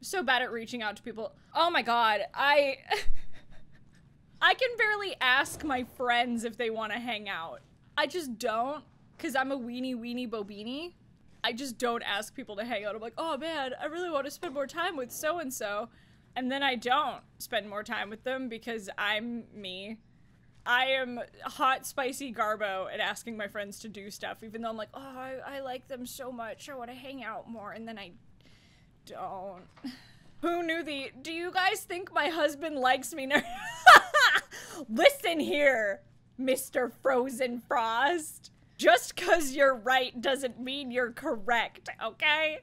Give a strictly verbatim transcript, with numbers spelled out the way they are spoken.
so bad at reaching out to people. Oh my god, I... I can barely ask my friends if they want to hang out. I just don't, because I'm a weenie weenie bobini. I just don't ask people to hang out. I'm like, oh man, I really want to spend more time with so-and-so. And then I don't spend more time with them because I'm me. I am hot, spicy Garbo at asking my friends to do stuff, even though I'm like, oh, I, I like them so much. I want to hang out more. And then I don't. Who knew the, do you guys think my husband likes me? Listen here, Mister Frozen Frost. Just 'cause you're right doesn't mean you're correct, okay?